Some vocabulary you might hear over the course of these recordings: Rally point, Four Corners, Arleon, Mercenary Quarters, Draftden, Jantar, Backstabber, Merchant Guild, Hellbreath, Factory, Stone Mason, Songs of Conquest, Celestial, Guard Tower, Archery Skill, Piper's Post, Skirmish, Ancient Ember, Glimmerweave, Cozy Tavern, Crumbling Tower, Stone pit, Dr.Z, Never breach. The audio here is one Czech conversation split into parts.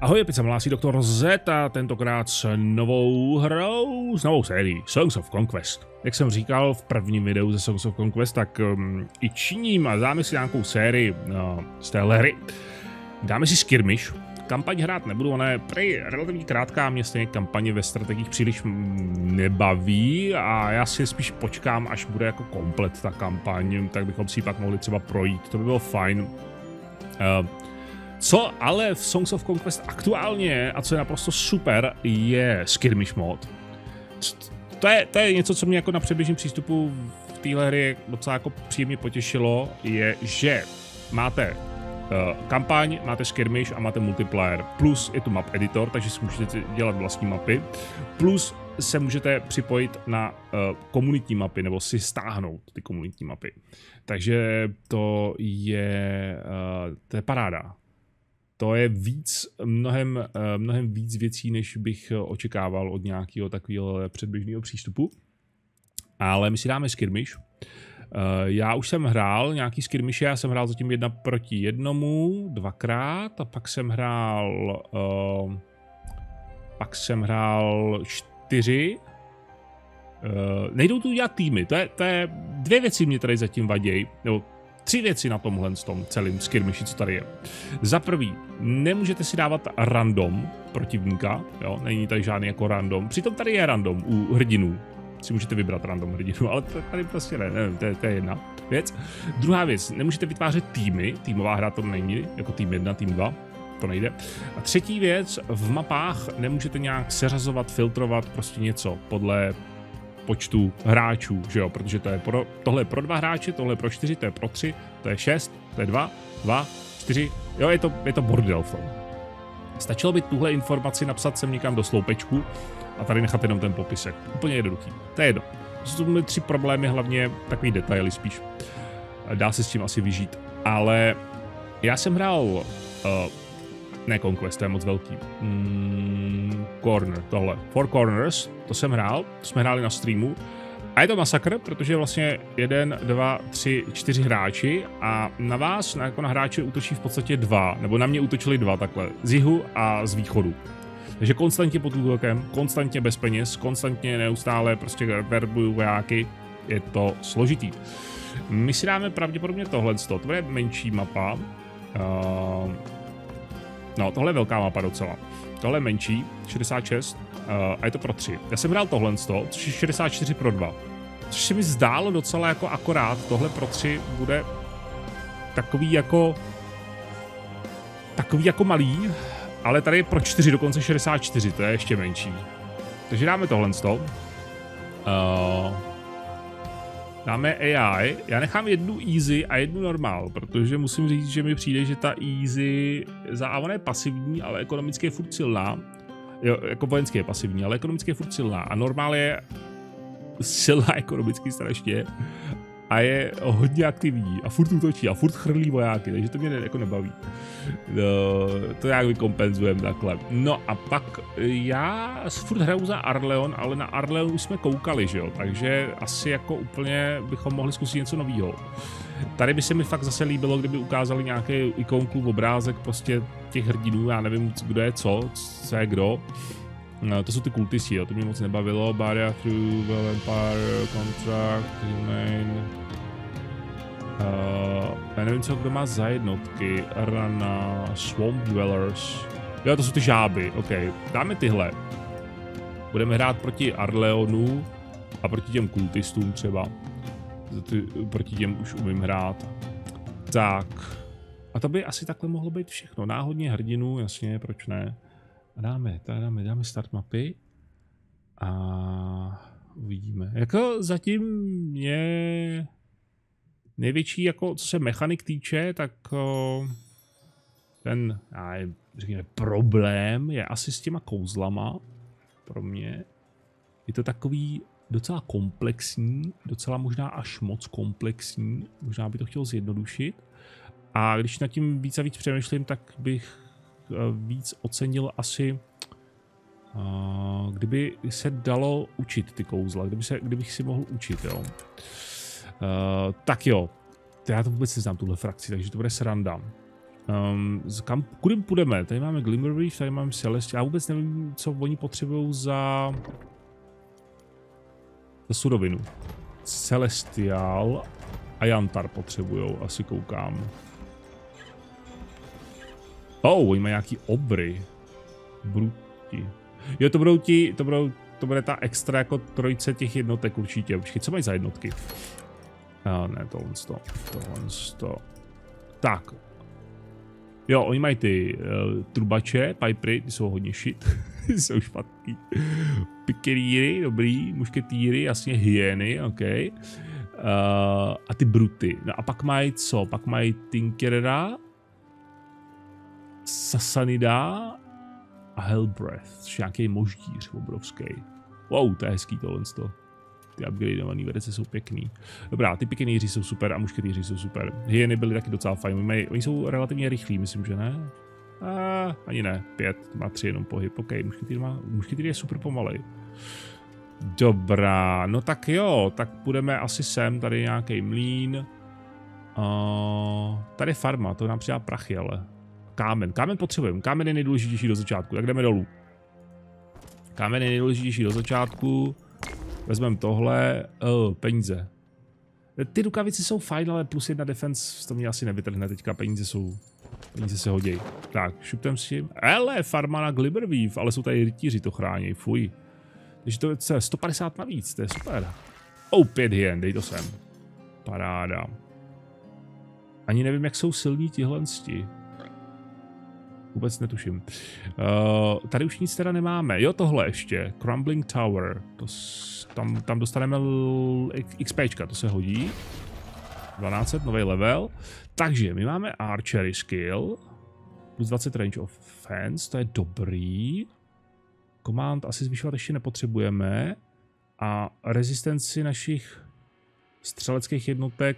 Ahoj, opět se hlásí doktor Z a tentokrát s novou hrou, s novou sérií Songs of Conquest. Jak jsem říkal v prvním videu ze Songs of Conquest, tak i činím a dáme si nějakou sérii z téhle hry. Dáme si Skirmish. Kampaň hrát nebudu, ona je prý relativně krátká, mě stejně kampaně ve strategiích příliš nebaví a já si spíš počkám, až bude jako komplet ta kampaň, tak bychom si ji pak mohli třeba projít, to by bylo fajn. Co ale v Songs of Conquest aktuálně je, a co je naprosto super, je Skirmish mod. To je něco, co mě jako na předběžném přístupu v téhle hry docela jako příjemně potěšilo, je, že máte kampaň, máte Skirmish a máte multiplayer. Plus je tu map editor, takže si můžete dělat vlastní mapy. Plus se můžete připojit na komunitní mapy, nebo si stáhnout ty komunitní mapy. Takže to je paráda. To je víc, mnohem víc věcí, než bych očekával od nějakého takového předběžného přístupu. Ale my si dáme Skirmish. Já už jsem hrál nějaký skirmishy, já jsem hrál zatím 1 proti 1 dvakrát a pak jsem hrál 4. Nejdou tu dělat týmy, to je dvě věci mě tady zatím vaděj, nebo 3 věci na tomhle s tom celým skirmishi, co tady je. Za prvý, nemůžete si dávat random protivníka, jo, není tady žádný jako random, přitom tady je random u hrdinů. Si můžete vybrat random hrdinu, ale tady prostě ne, to je jedna věc. Druhá věc, nemůžete vytvářet týmy, týmová hra to není, jako tým 1, tým 2, to nejde. A třetí věc, v mapách nemůžete nějak seřazovat, filtrovat prostě něco podle počtu hráčů, že jo, protože tohle je pro 2 hráče, tohle je pro 4, to je pro 3, to je 6, to je 2, 4, jo, je to bordel v tom. Stačilo by tuhle informaci napsat sem někam do sloupečku a tady nechat jenom ten popisek. Úplně jednoduchý. To je jedno. Jsou to 3 problémy, hlavně takový detaily spíš. Dá se s tím asi vyžít. Ale já jsem hrál... ne Conquest, to je moc velký. Corner, tohle. Four Corners, to jsem hrál. To jsme hráli na streamu. A je to masakr, protože vlastně 1, 2, 3, 4 hráči a na vás, jako na hráče, útočí v podstatě 2, nebo na mě útočili 2 takhle, z jihu a z východu. Takže konstantně pod útokem, konstantně bez peněz, konstantně neustále prostě verbuju vojáky, je to složitý. My si dáme pravděpodobně tohleto, to je menší mapa, no tohle je velká mapa docela, tohle je menší, 66 a je to pro 3. Já jsem hrál tohleto, což je 64 pro 2, což se mi zdálo docela jako akorát, tohle pro 3 bude takový jako malý. Ale tady je pro 4, dokonce 64, to je ještě menší. Takže dáme tohle z toho. Dáme AI. Já nechám 1 easy a 1 normál, protože musím říct, že mi přijde, že ta easy ona je pasivní, ale ekonomicky je furt silná. Jo, jako vojenské je pasivní, ale ekonomicky je furt silná. A normál je silná ekonomicky strašně. A je hodně aktivní a furt útočí a furt chrlí vojáky, takže to mě jako nebaví. No, to nějak vykompenzujeme takhle. No a pak já furt hraju za Arleon, ale na Arleon už jsme koukali, že jo, takže asi jako úplně bychom mohli zkusit něco nového. Tady by se mi fakt zase líbilo, kdyby ukázali nějaké ikonku, obrázek prostě těch hrdinů, já nevím, kdo je co je kdo. No, to jsou ty kultisti, jo, to mě moc nebavilo. Barrier through, Vampire, Contract, Remain. Já nevím, co kdo má za jednotky. Rana, Swamp Dwellers. Jo, to jsou ty žáby, ok. Dáme tyhle. Budeme hrát proti Arleonu a proti těm kultistům třeba. Proti těm už umím hrát. Tak. A to by asi takhle mohlo být všechno. Náhodně hrdinu, jasně, proč ne. Dáme start mapy a uvidíme. Jako zatím mě největší, jako co se mechanik týče, tak ten, řekněme, problém je asi s těma kouzlama pro mě. Je to takový docela komplexní, docela možná až moc komplexní, možná by to chtělo zjednodušit. A když nad tím víc a víc přemýšlím, tak bych víc ocenil asi, kdyby se dalo učit ty kouzla, kdybych si mohl učit, jo. Tak jo, já to vůbec neznám, tuhle frakci, takže to bude sranda. Kudy půjdeme? Tady máme Glimmerweave, tady máme Celestial. Já vůbec nevím, co oni potřebují za surovinu. Celestial a Jantar potřebují, asi koukám. Oh, oni mají nějaký obry. Bruti. Jo, to bude ta extra jako trojice těch jednotek určitě. Počkej, co mají za jednotky? Ne, tohle. Tak. Jo, oni mají ty trubače, pipery, ty jsou hodně shit, jsou špatný. Pikerýry, dobrý, mušketýry, jasně, hyeny, ok. A ty bruty. No a pak mají co? Pak mají Tinkerera, Sasanida a Hellbreath, což je nějaký moždíř obrovský. Wow, to je hezký tohle. Ty upgradeované vedece jsou pěkný. Dobrá, ty pikenýři jsou super a mušketýři jsou super. Hyeny byly taky docela fajn. Oni jsou relativně rychlí, myslím, že ne? Ani ne, 5, má 3 jenom pohyb. Ok, mušketýr je super pomalej. Dobrá, no tak jo, tak půjdeme asi sem, tady nějaký mlín. Tady farma, to nám přidá prachy, ale. Kámen, kámen potřebujeme, kámen je nejdůležitější do začátku, tak jdeme dolů. Kámen je nejdůležitější do začátku. Vezmeme tohle, peníze. Ty rukavice jsou fajn, ale plus 1 defense, to mě asi nevytrhne teďka, peníze se hodějí. Tak, šuptem s tím, hele, farma na Glimmerweave, ale jsou tady rytíři, to chrání, fuj. Takže to je 150 navíc, to je super. Oh, 5 hyen, dej to sem. Paráda. Ani nevím, jak jsou silní tihle sti. Vůbec netuším. Tady už nic teda nemáme. Jo, tohle ještě. Crumbling Tower. Tam dostaneme XPčka, to se hodí. 1200, nový level. Takže my máme Archery Skill. Plus 20 range of offense, to je dobrý. Command asi zvyšovat ještě nepotřebujeme. A rezistenci našich střeleckých jednotek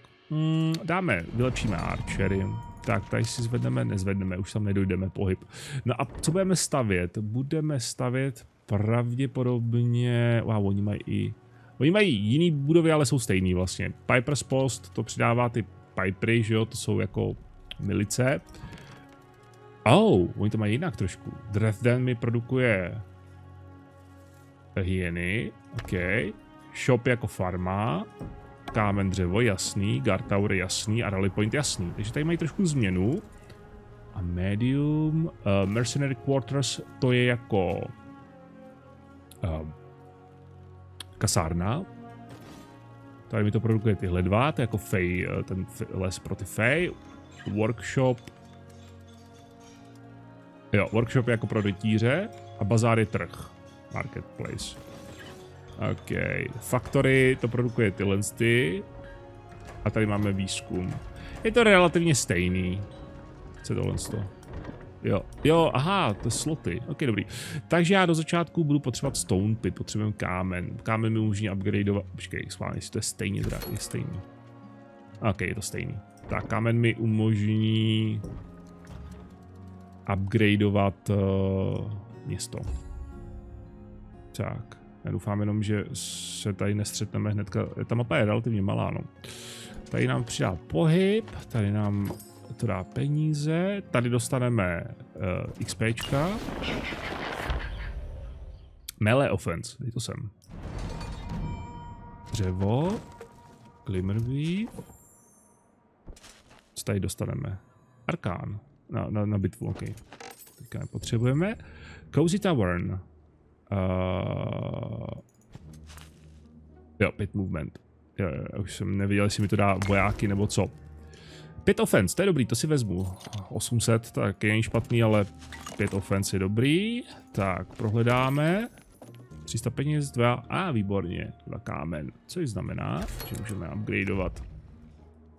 dáme, vylepšíme Archery. Tak, tady si zvedneme, nezvedneme, už tam nedojdeme pohyb. No a co budeme stavět? Budeme stavět pravděpodobně... Wow, oni mají jiný budovy, ale jsou stejný vlastně. Piper's Post, to přidává ty Pipery, že jo, to jsou jako milice. Oh, oni to mají jinak trošku. Draftden mi produkuje... hyeny, ok. Shop jako farma. Kámen dřevo, jasný, Guard Tower, jasný a Rally point, jasný. Takže tady mají trošku změnu. A medium, Mercenary Quarters, to je jako kasárna. Tady mi to produkuje tyhle dva, to je jako fej, ten les pro ty fej. Workshop. Jo, workshop je jako pro rytíře a bazár je trh. Marketplace. OK, Factory to produkuje tyhle ty. A tady máme výzkum. Je to relativně stejný. Co je tohle to? Jo, aha, to je sloty. OK, dobrý. Takže já do začátku budu potřebovat Stone pit, potřebujeme kámen. Kámen mi můžu upgradeovat. Počkej, schválně, jestli to je stejně drahé, je stejný. OK, je to stejný. Tak kámen mi umožní upgradeovat město. Tak. Já doufám jenom, že se tady nestřetneme hnedka, ta mapa je relativně malá, no. Tady nám přidá pohyb, tady nám to dá peníze, tady dostaneme XPčka. Melee offense, dej to sem. Dřevo, Glimmerweave. Co tady dostaneme? Arkán, na bitvu, ok. Teďka nepotřebujeme. Cozy Tavern. Jo, 5 movement. Já už jsem neviděl, jestli mi to dá vojáky nebo co. 5 offense, to je dobrý, to si vezmu. 800, tak je špatný, ale 5 offense je dobrý. Tak, prohledáme. 300 peněz, 2, výborně, 2 kámen. Což znamená, že můžeme upgradeovat.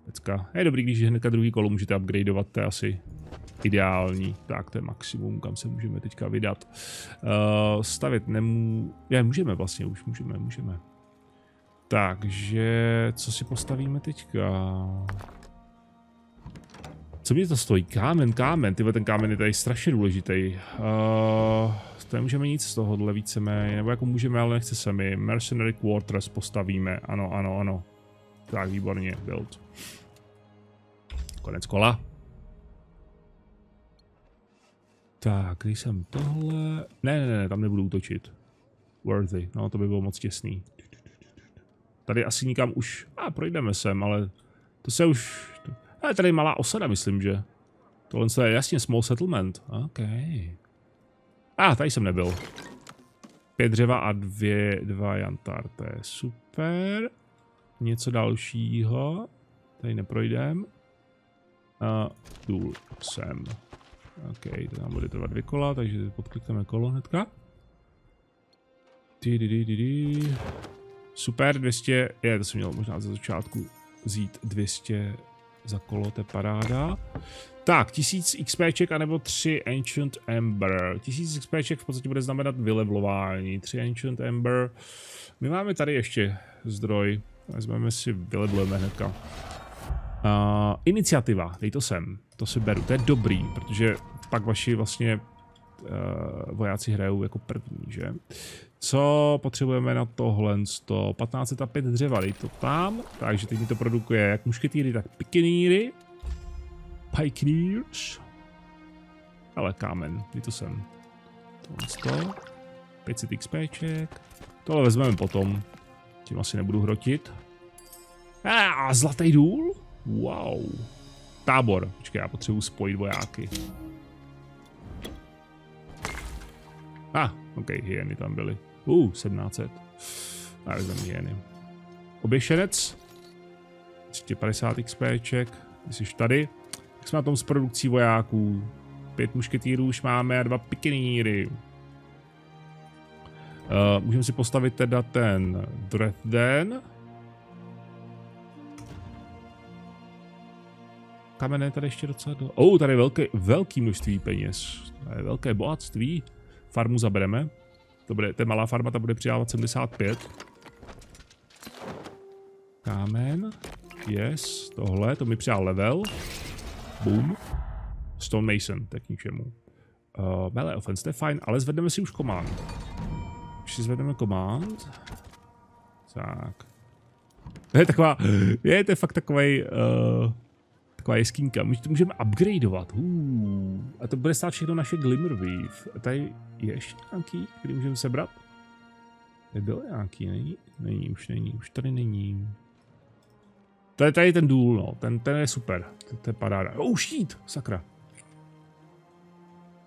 Pecka. Je dobrý, když hnedka druhý kolo můžete upgradeovat, to je asi ideální. Tak to je maximum, kam se můžeme teďka vydat. Stavět nemůžeme. Můžeme vlastně, už můžeme. Takže, co si postavíme teďka? Co mě to stojí? Kámen. Tyhle, ten kámen je tady strašně důležitý. To nemůžeme nic z tohohle víceméně, nebo jako můžeme, ale nechce se mi. Mercenary Quarters postavíme, ano. Tak, výborně, build. Konec kola. Tak, když jsem tohle... Ne, tam nebudu útočit. Worthy, no to by bylo moc těsný. Tady asi nikam už... projdeme sem, ale... To se už... Ale tady je malá osada, myslím, že... Tohle je jasně small settlement. OK. Tady jsem nebyl. 5 dřeva a 2 jantar, to je super. Něco dalšího. Tady neprojdem. A důl sem. OK, to nám bude trvat 2 kola, takže podklikneme kolo hnedka. Super, 200, to jsem měl možná ze začátku vzít 200 za kolo, to je paráda. Tak, 1000 XPček anebo 3 Ancient Ember. 1000 XPček v podstatě bude znamenat vylevlování. 3 Ancient Ember. My máme tady ještě zdroj. Vezmeme si, vylevlujeme hnedka. Iniciativa, dej to sem. To si beru, to je dobrý, protože pak vaši vlastně vojáci hrajou jako první, že? Co potřebujeme na tohle? 1505 dřeva, dej to tam. Takže teď mi to produkuje jak mušketýry, tak pikinýry. Pikeneers. Ale kámen, kdy to jsem. Tohle 100. 500 XPček. Tohle vezmeme potom. Tím asi nebudu hrotit. A zlatý důl? Wow. Tábor. Počkej, já potřebuji spojit vojáky. OK, hyeny tam byly. 1700. Já vezmeme hyeny. Oběšenec. 350 XPček. Jsi tady. Jak jsme na tom s produkcí vojáků? 5 mušketýrů už máme a 2 pikiníry. Můžeme si postavit teda ten Draftden. Kamené tady ještě docela do... tady je velké množství peněz. To je velké bohatství. Farmu zabereme. To bude, ta malá farma, ta bude přidávat 75. Kámen. Yes, tohle, to mi přidal level. Boom. Stone Mason, tak ničemu. Melee offense, to je fajn, ale zvedneme si už command. Když si zvedneme command. Tak. To je taková, to je fakt takovej, taková jeskýnka. Můžeme upgradeovat. A to bude stát všechno naše Glimmerweave. A tady je ještě nějaký, který můžeme sebrat? Nebyl nějaký, není? Není, už tady není. To je tady ten důl, no. Ten je super. To je paráda. Štít! Sakra.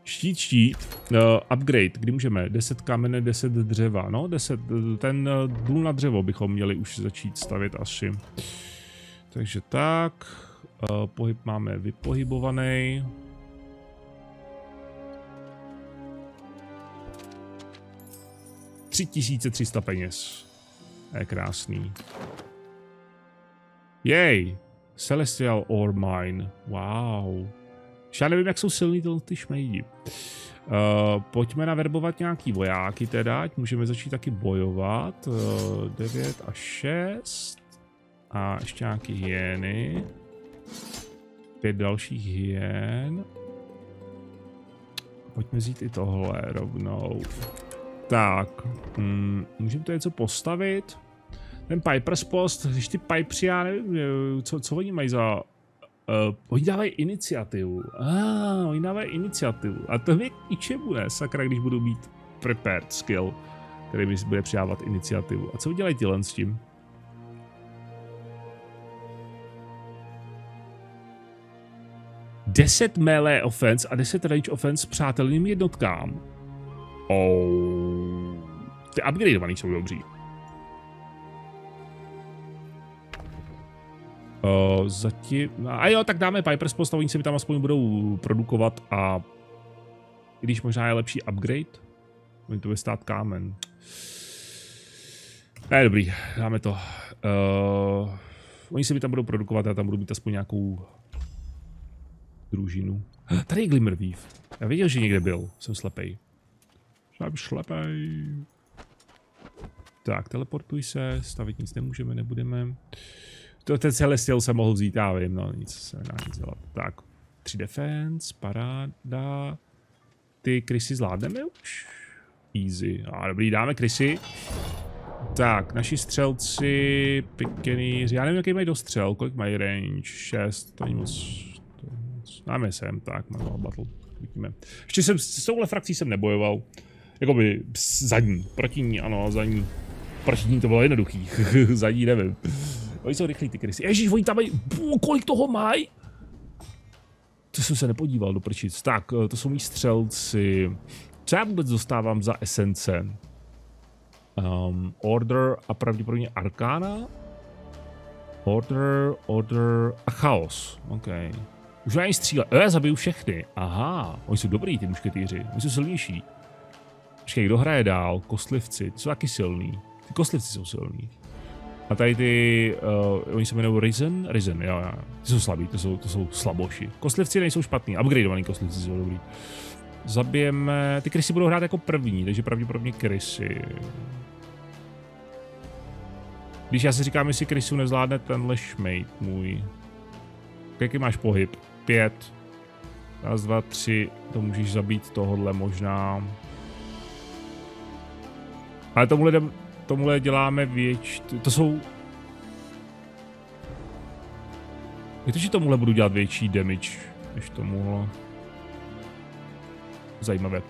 Štít. Upgrade. Kdy můžeme? 10 kamene, 10 dřeva. No, 10. Ten důl na dřevo bychom měli už začít stavět asi. Takže tak. Pohyb máme vypohybovaný. $3300 peněz. Je krásný. Jej, Celestial ore mine, wow. Já nevím, jak jsou silný ty šmejdi. Pojďme naverbovat nějaký vojáky teda, můžeme začít taky bojovat. 9 a 6. A ještě nějaký hyeny. 5 dalších hyen. Pojďme vzít i tohle rovnou. Tak, můžeme to něco postavit. Ten Piper's Post, když ty Pipři, já nevím, co oni mají za... oni dávají iniciativu. Oni dávají iniciativu. A to mě k ničemu ne, sakra, když budu mít prepared skill, který mi bude přidávat iniciativu. A co udělají tyhle s tím? Deset melee offense a 10 range offense přátelným jednotkám. Ty upgradeovaný jsou dobří. Zatím... A jo, tak dáme Piper's Post, oni se mi tam aspoň budou produkovat a... I když možná je lepší upgrade, oni to bude stát kámen. Ne, dobrý, dáme to. Oni se mi tam budou produkovat, já tam budu mít aspoň nějakou... družinu. Tady je Glimmerweave. Já věděl, že někde byl. Jsem slepej. Tak, teleportuj se, stavit nic nemůžeme, nebudeme. Ten Celestial jsem mohl vzít, já vím, no nic se nedá nic dělat. Tak, 3 defense, paráda. Ty krysy zvládneme už? Easy, dobrý, dáme krysy. Tak, naši střelci, pikeníři, já nevím, jaký mají dostřel, kolik mají range, 6, to není moc. Dáme sem, tak, mám battle. Uvidíme. Ještě jsem s touhle frakcí jsem nebojoval. Jakoby za ní. Proti ní, ano, za ní. Proti ní to bylo jednoduchý. Za ní nevím. Oni jsou rychlí ty krysy. Ježíš, oni tam mají... Kolik toho mají? To jsem se nepodíval do prčic. Tak, to jsou mý střelci. Co já vůbec dostávám za esence? Order a pravděpodobně Arcana. Order a Chaos. OK. Už ani střílet. Já zabiju všechny. Aha, oni jsou dobrý ty mušketýři. Oni jsou silnější. Počkej, kdo hraje dál? Kostlivci. Jsou taky silní. Ty kostlivci jsou silní. A tady ty, oni se jmenují Risen? Risen, jo. Ty jsou slabí, to jsou slaboši. Kostlivci nejsou špatný, upgradeovaný kostlivci jsou dobrý. Zabijeme, ty krysy budou hrát jako první, takže pravděpodobně krysy. Když já si říkám, jestli krysů nezvládne tenhle šmejt můj. Jaký máš pohyb? 5. 1, 2, 3, to můžeš zabít tohodle možná. Ale tomu lidem... Tomuhle děláme větší, to jsou... Je to, že tomuhle budu dělat větší damage, než tomuhle. Zajímavé.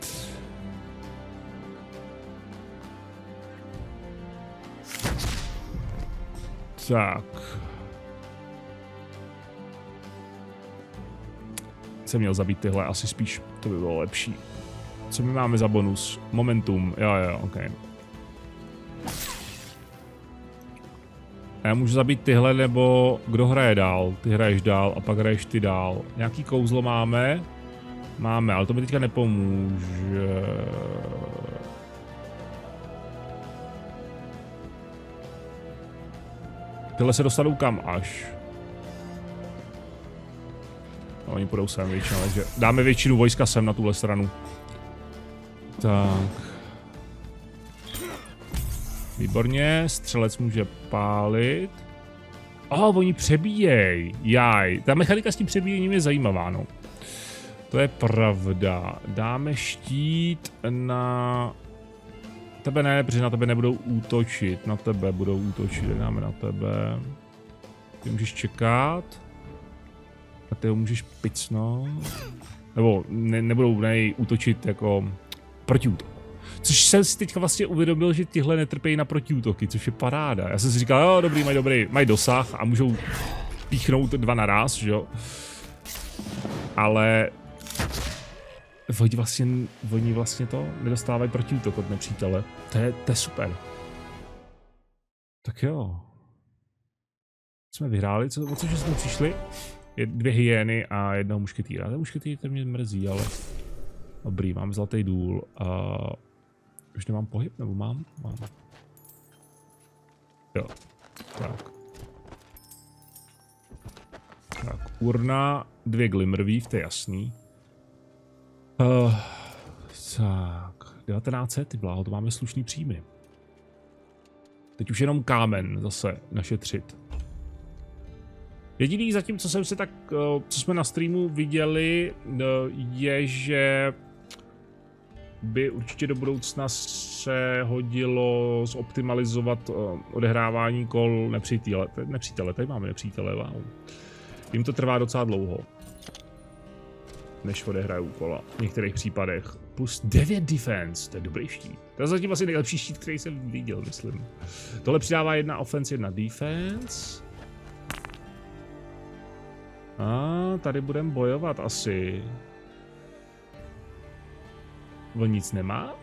Tak. Jsem měl zabít tyhle, asi spíš to by bylo lepší. Co my máme za bonus? Momentum, jo, ok. Já můžu zabít tyhle, nebo kdo hraje dál? Ty hraješ dál a pak hraješ ty dál. Nějaký kouzlo máme? Máme, ale to mi teďka nepomůže. Tyhle se dostanou kam až? No, oni půjdou sem většinou, takže dáme většinu vojska sem na tuhle stranu. Tak. Výborně, střelec může pálit. Oni přebíjej. Jaj, ta mechanika s tím přebíjením je zajímavá, no. To je pravda. Dáme štít na... Tebe ne, protože na tebe nebudou útočit. Na tebe budou útočit, dáme na tebe. Ty můžeš čekat. A ty ho můžeš picnout. Nebo nebudou útočit jako protiútok. Což jsem si teďka vlastně uvědomil, že tyhle netrpějí na protiútoky, což je paráda. Já jsem si říkal, jo, dobrý, mají dosah a můžou píchnout 2 naraz, že jo. Ale... Oni vlastně to nedostávají protiútok od nepřítele. To je super. Tak jo. Jsme vyhráli, o což jsme přišli? 2 hyény a 1 mušketýra. Ten mušketýr to mě mrzí, ale... Dobrý, mám zlatý důl a... Už nemám pohyb, nebo mám? Mám. Jo, tak. Tak, urna, 2 Glimmerweave, to je jasný. Tak, 1900, ty bláho, to máme slušný příjmy. Teď už jenom kámen zase našetřit. Jediný zatím, co jsme na streamu viděli, je, že by určitě do budoucna se hodilo zoptimalizovat odehrávání kol nepřítele. Tady máme nepřítele, wow. Jim to trvá docela dlouho, než odehrajou kola v některých případech. Plus 9 defense, to je dobrý štít. To je zatím asi nejlepší štít, který jsem viděl, myslím. Tohle přidává 1 offense, 1 defense. A tady budeme bojovat asi. On nic nemá?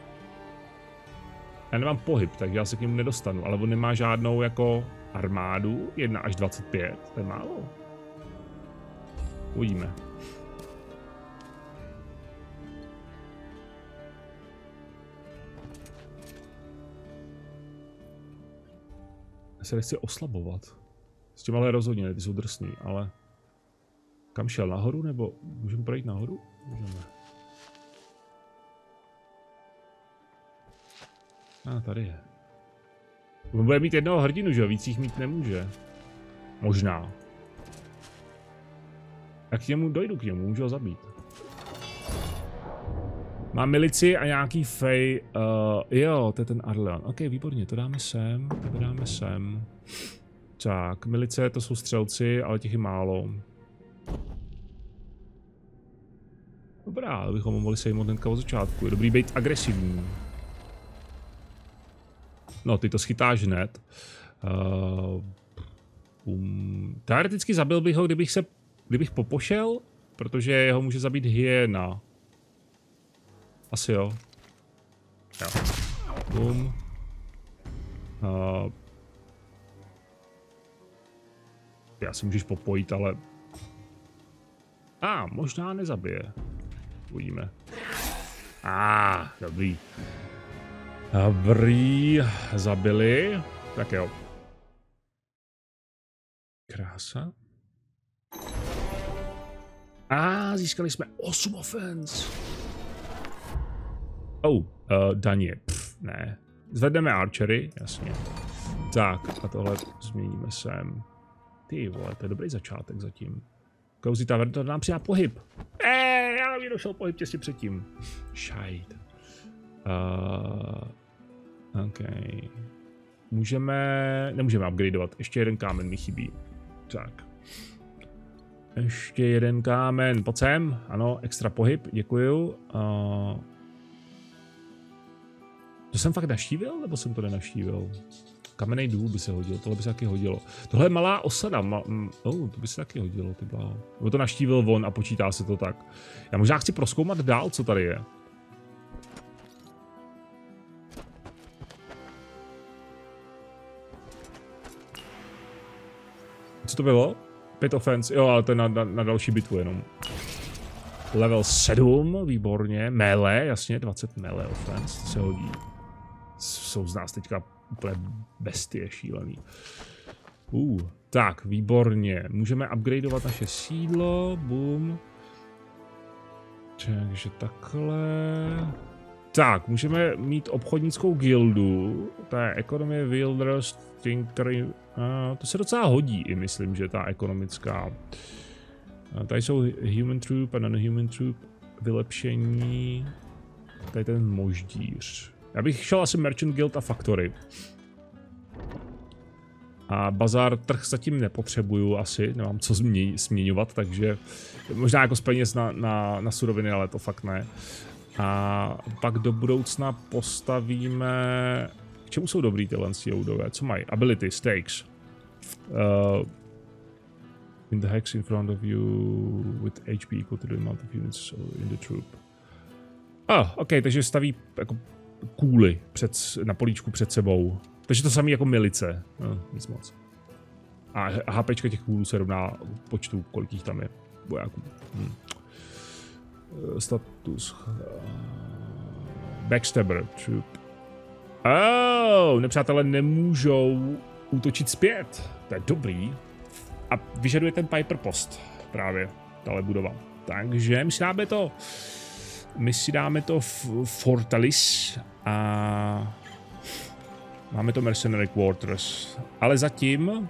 Já nemám pohyb, takže já se k němu nedostanu, ale on nemá žádnou jako armádu, 1 až 25, to je málo. Uvidíme. Já se nechci oslabovat. S tím ale rozhodně ne, ty jsou drsný, ale... Kam šel? Nahoru nebo... Můžeme projít nahoru? Můžeme. A tady je. On bude mít jednoho hrdinu, že jo? Víc jich mít nemůže. Možná. Jak k němu dojdu k němu, můžu ho zabít. Mám milici a nějaký fej... jo, to je ten Arleon. OK, výborně, to dáme sem. Tak, milice to jsou střelci, ale těch je málo. Dobrá, abychom mohli sejmout hnedka od začátku. Je dobrý být agresivní. No, ty to schytáš hned. Teoreticky zabil bych ho, kdybych popošel, protože jeho může zabít hyena. Asi jo. Jo. Bum. Ty asi můžeš popojit, ale... A, možná nezabije. Uvidíme. A, dobrý. Dobrý, zabili. Tak jo. Krása. A, získali jsme 8 offense. Daně. Ne. Zvedneme archery, jasně. Tak, a tohle změníme sem. Ty vole, to je dobrý začátek zatím. Cozy Tavern to nám přidá pohyb. Já mi došel pohyb těsně předtím. Šajt. OK. Můžeme... Nemůžeme upgradeovat. Ještě jeden kámen mi chybí. Tak. Ještě jeden kámen. Pojď sem. Ano, extra pohyb. Děkuju. To jsem fakt navštívil, nebo jsem to nenavštívil? Kamenej důl by se hodil, tohle by se taky hodilo. Tohle je malá osada, to by se taky hodilo, ty bláho. Nebo to navštívil von a počítá se to tak. Já možná chci prozkoumat dál, co tady je. Co to bylo? 5 offense, jo, ale to je na další bitvu jenom. Level 7, výborně, melee, jasně, 20 melee offense, se hodí. Jsou z nás teďka úplně bestie šílený. Tak, výborně. Můžeme upgradeovat naše sídlo. Boom. Takže takhle. Tak, můžeme mít obchodnickou gildu. To je Economy Wilders Tinkery. To se docela hodí i myslím, že ta ekonomická. Tady jsou Human Troop a Non-Human Troop. Vylepšení. Tady ten moždíř. Já bych šel asi Merchant Guild a Factory. A Bazar trh zatím nepotřebuju asi, nemám co směňovat, takže možná jako z peněz na suroviny, ale to fakt ne. A pak do budoucna postavíme... K čemu jsou dobrý tyhle joudové? Co mají? Ability, stakes. In the hex in front of you with HP equal to the amount of units in the troop. OK, takže staví jako... kůly na políčku před sebou. Takže to samé jako milice. Nic moc. A HPčka těch kůlů se rovná počtu, kolik jich tam je. Vojáků. Status. Backstabber. Nepřátelé nemůžou útočit zpět. To je dobrý. A vyžaduje ten Piper Post. Právě. Tahle budova. Takže my si dáme to Fortalis a máme to Mercenary Quarters, ale zatím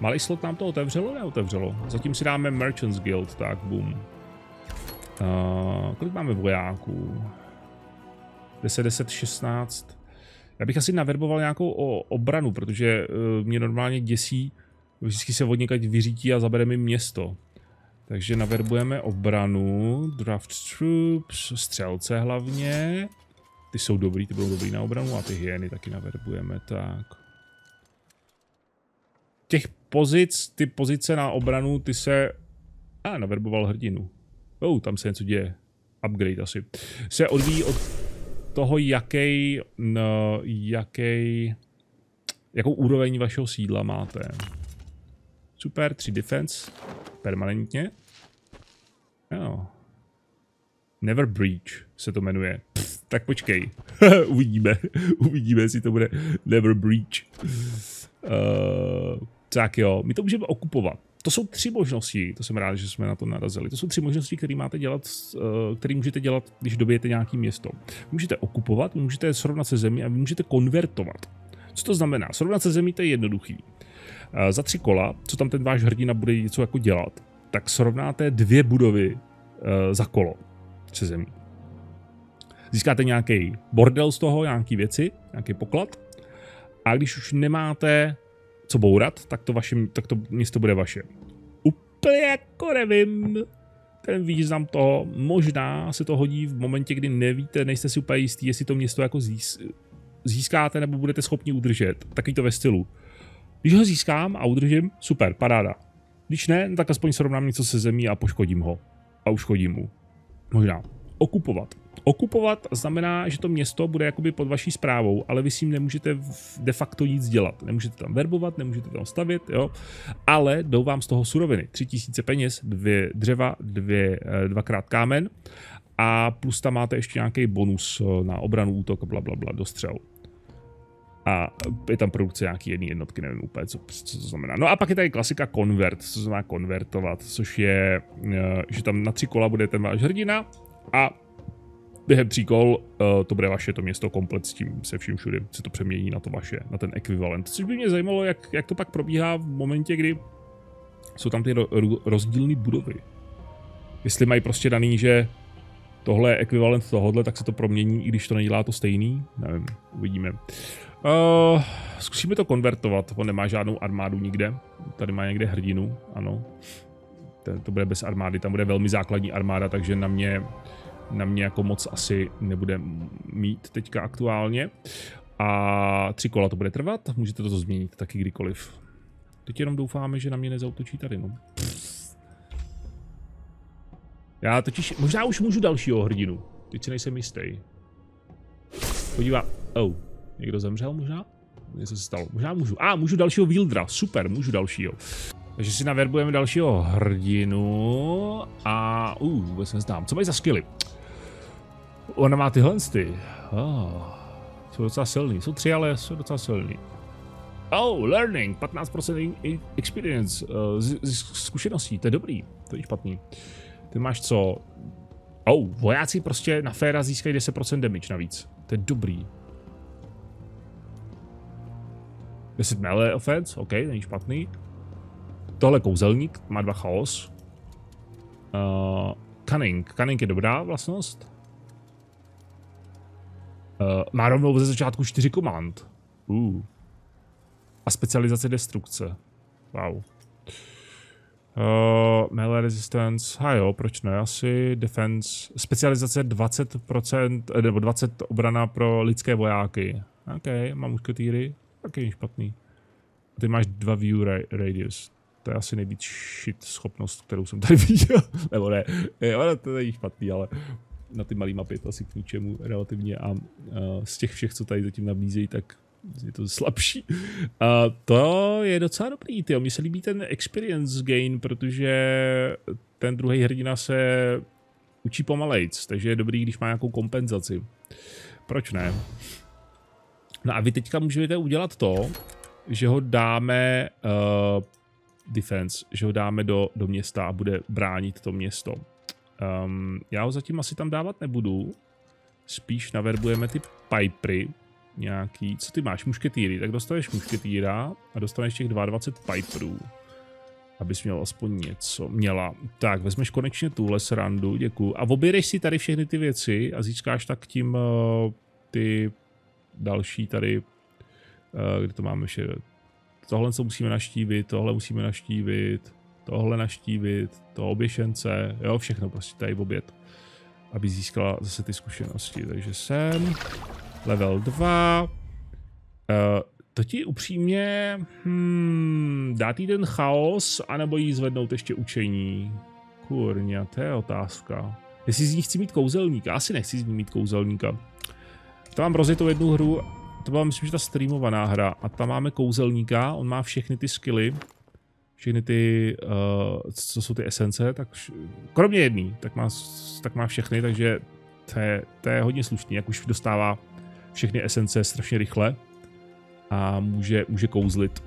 malý slot nám to otevřelo, neotevřelo, zatím si dáme Merchants Guild, tak boom. Kolik máme vojáků? 10, 10, 16, já bych asi naverboval nějakou obranu, protože mě normálně děsí, vždycky se od někať vyřítí a zabere mi město. Takže naverbujeme obranu, draft troops, střelce hlavně. Ty jsou dobrý, ty budou dobrý na obranu a ty hyeny taky naverbujeme, tak. Těch pozic, ty pozice na obranu, ty se... naverboval hrdinu. Tam se něco děje. Upgrade asi. Se odvíjí od toho, jakou úroveň vašeho sídla máte. Super, 3 defense. Permanentně. Never breach se to jmenuje. Tak počkej. Uvidíme. Uvidíme, jestli to bude never breach. Tak jo, my to můžeme okupovat. To jsou 3 možnosti, to jsem rád, že jsme na to narazili. To jsou 3 možnosti, které máte dělat, které můžete dělat, když dobijete nějaký město. Můžete okupovat, můžete srovnat se zemí a můžete konvertovat. Co to znamená? Srovnat se zemí, to je jednoduchý. Za 3 kola, co tam ten váš hrdina bude něco jako dělat, tak srovnáte 2 budovy za kolo se zemí. Získáte nějaký bordel z toho, nějaký věci, nějaký poklad a když už nemáte co bourat, tak to město bude vaše. úplně jako nevím ten význam toho. Možná se to hodí v momentě, kdy nevíte, nejste si úplně jistý, jestli to město jako získáte nebo budete schopni udržet. Takový to ve stylu. Když ho získám a udržím, super, paráda. Když ne, tak aspoň srovnám něco se zemí a poškodím ho. A uškodím mu. Možná. Okupovat. Okupovat znamená, že to město bude jakoby pod vaší správou, ale vy s ním nemůžete de facto nic dělat. Nemůžete tam verbovat, nemůžete tam stavět, jo. Ale jdou vám z toho suroviny. 3000 peněz, 2 dřeva, 2x kámen a plus tam máte ještě nějaký bonus na obranu, útok, blablabla, dostřel. A je tam produkce nějaký jedné jednotky, nevím úplně, co to znamená. No a pak je tady klasika konvert, co znamená konvertovat, což je, že tam na 3 kola bude ten váš hrdina a během 3 kol to bude vaše to město komplet s tím se vším všudy, se to přemění na to vaše, na ten ekvivalent. Což by mě zajímalo, jak to pak probíhá v momentě, kdy jsou tam ty rozdílné budovy. Jestli mají prostě daný, že tohle je ekvivalent tohohle, tak se to promění, i když to nedělá to stejný. Nevím, uvidíme. Zkusíme to konvertovat, on nemá žádnou armádu nikde. Tady má někde hrdinu, ano. To bude bez armády, tam bude velmi základní armáda, takže na mě jako moc asi nebude mít teďka aktuálně. A 3 kola to bude trvat, můžete to změnit taky kdykoliv. Teď jenom doufáme, že na mě nezautočí tady, no. Já totiž, možná už můžu dalšího hrdinu, teď si nejsem jistý. Podívám, někdo zemřel možná? Něco se stalo, možná můžu, můžu dalšího Wildra, super, můžu dalšího. Takže si naverbujeme dalšího hrdinu a vůbec neznám. Co mají za skilly? Ona má tyhle sty. Jsou docela silný. Jsou 3, ale jsou docela silný. Learning. 15% experience. Zkušeností. To je dobrý. To je špatný. Ty máš co? Vojáci prostě na féra získají 10% damage navíc. To je dobrý. 10 melee offense. OK, není špatný. Tohle kouzelník, má 2 chaos. Cunning. Cunning je dobrá vlastnost. Má rovnou ze začátku 4 komand. A specializace destrukce. Wow. Melee resistance. Proč ne? Asi defense. Specializace 20%, nebo 20 obrana pro lidské vojáky. OK, mám mušketýry. Taky není špatný. A ty máš 2 view radius. To je asi nejvíc shit schopnost, kterou jsem tady viděl. Nebo ne, to není špatný, ale na ty malý mapy je to asi k ničemu relativně a z těch všech, co tady zatím nabízejí, tak je to slabší. To je docela dobrý, tyjo. Mně se líbí ten experience gain, protože ten druhý hrdina se učí pomalejc, takže je dobrý, když má nějakou kompenzaci. Proč ne? No a vy teďka můžete udělat to, že ho dáme defense, že ho dáme do města a bude bránit to město. Já ho zatím asi tam dávat nebudu. Spíš naverbujeme ty pipery nějaký. Co ty máš? Mušketýry. Tak dostaneš mušketýra a dostaneš těch 22 piperů. Abys měl aspoň něco. Měla. Tak, vezmeš konečně tuhle srandu. Děkuju. A objedeš si tady všechny ty věci a získáš tak tím ty další tady, kde to máme vše. Tohle co musíme naštívit, tohle musíme naštívit, tohle naštívit, to oběšence, jo, všechno prostě tady v oběd, aby získala zase ty zkušenosti. Takže jsem level 2. To ti upřímně dát jí ten chaos, anebo jí zvednout ještě učení. Kurňa, to je otázka. Jestli z ní chci mít kouzelníka, asi nechci z ní mít kouzelníka. To mám rozjetou jednu hru. To byla, myslím, že ta streamovaná hra. A tam máme kouzelníka, on má všechny ty skilly. Všechny ty, co jsou ty esence, tak kromě jedný, tak má všechny, takže to je hodně slušný, jak už dostává všechny esence strašně rychle. A může kouzlit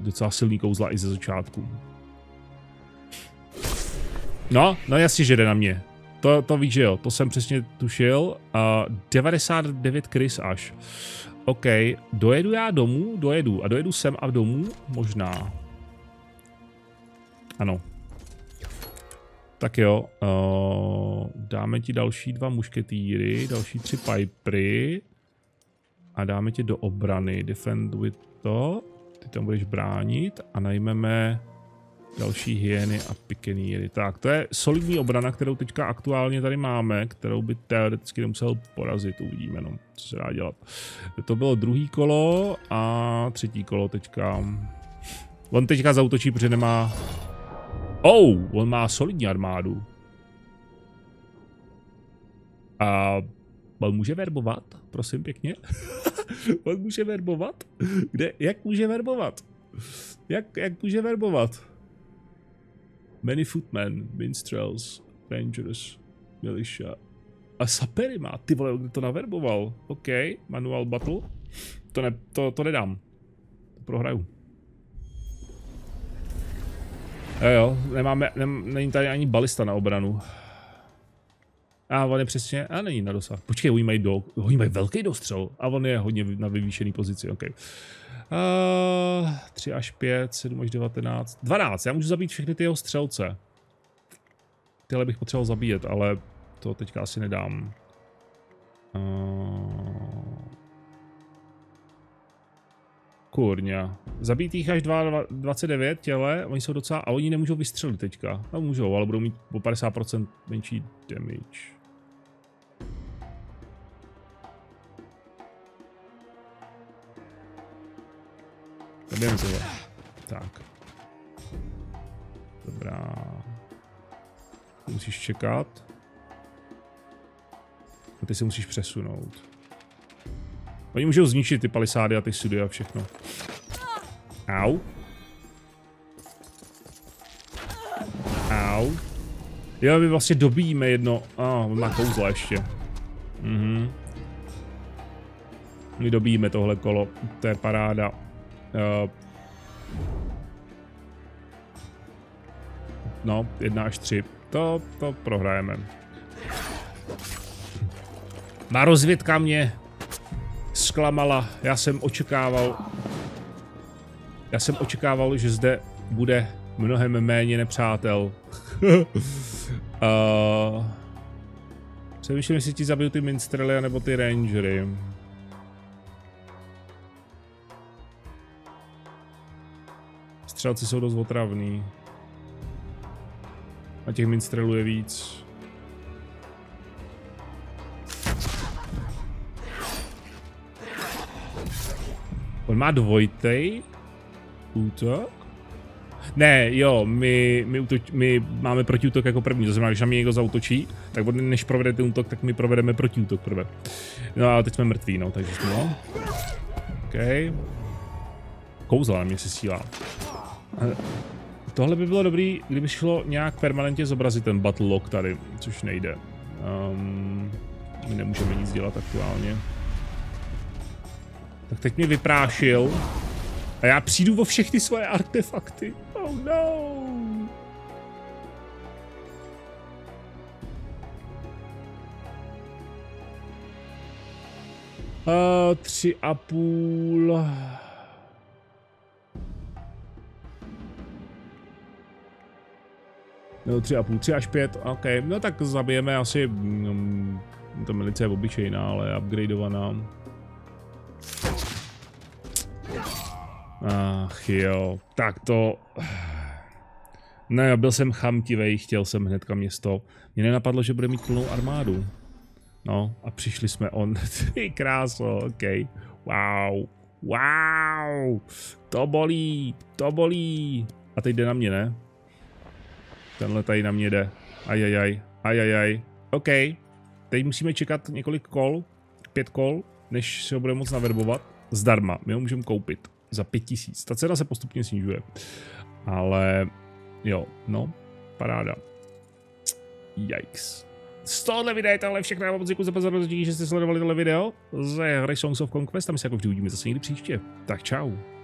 docela silný kouzla i ze začátku. No jasně, že jde na mě. To víš, že jo, to jsem přesně tušil. 99 krys až. OK, dojedu já domů, dojedu sem a domů, možná. Ano. Tak jo, dáme ti další 2 mušketýry, další 3 pipery. A dáme tě do obrany, defend with to. Ty tam budeš bránit a najmeme Další hyeny a pikeníry. Tak, to je solidní obrana, kterou teďka aktuálně tady máme, kterou by teoreticky nemusel porazit. Uvidíme, no, co se dá dělat. To bylo druhý kolo a třetí kolo teďka. On teďka zautočí, protože nemá... Oh, on má solidní armádu. A on může verbovat, prosím pěkně. On může verbovat? Kde? Jak může verbovat? Jak může verbovat? Many footmen, minstrels, rangers, militia. A sapery má, ty vole, kdo to naverboval? OK, manual battle. To nedám. To prohraju. Jo, nemáme, není tady ani balista na obranu. A on je přesně, a není na dosah. Počkej, oni mají velký dostřel. A on je hodně na vyvýšený pozici, OK. 3 až 5, 7 až 19, 12. Já můžu zabít všechny ty jeho střelce. Tyhle bych potřeboval zabíjet, ale to teďka asi nedám. Kurňa. Zabít jich až 29 těle, oni jsou docela, a oni nemůžou vystřelit teďka. No můžou, ale budou mít po 50% menší damage. Tak. Dobrá. Musíš čekat. A ty se musíš přesunout. Oni můžou zničit ty palisády a ty sudy a všechno. Au. Au. Jo, my vlastně dobíjíme jedno. On má kouzla ještě. My dobíjíme tohle kolo. To je paráda. No, 1 až 3. To prohrajeme. Má rozvědka mě zklamala. Já jsem očekával, že zde bude mnohem méně nepřátel. Přemýšlím, jestli ti zabiju ty minstrely nebo ty rangery. Střelci jsou dost otravný. A těch minstrelů je víc. On má dvojtej útok? Ne, jo, my máme protiútok jako první. To znamená, když na mě někdo zautočí, tak než provede ten útok, tak my provedeme protiútok prvé. No a teď jsme mrtví, no, takže jsme, no. OK. Kouzla na mě se sílá. Tohle by bylo dobrý, kdyby šlo nějak permanentně zobrazit ten battle log tady, což nejde. My nemůžeme nic dělat aktuálně. Tak teď mě vyprášil. A já přijdu o všechny svoje artefakty. Oh no! Tři a půl... No, 3,5, 3 až 5, OK, no tak zabijeme asi, no, ta milice je obyčejná, ale upgradeovaná. Ach jo, tak to... No jo, byl jsem chamtivej, chtěl jsem hnedka město. Mě nenapadlo, že bude mít plnou armádu. No, a přišli jsme on. Ty kráso, OK. Wow, wow, to bolí, to bolí. A teď jde na mě, ne? Tenhle tady na mě jde. Ajajaj, ajajaj. OK. Teď musíme čekat několik kol, 5 kol, než se ho budeme moc naverbovat. Zdarma. My ho můžeme koupit za 5000. Ta cena se postupně snižuje. Ale jo, no, paráda. Yikes. Z tohohle videa je tohle všechno. Já vám moc děkuji za pozornost, díky, že jste sledovali tohle video ze hry Songs of Conquest. A my se jako vždy uvidíme zase někdy příště. Tak čau.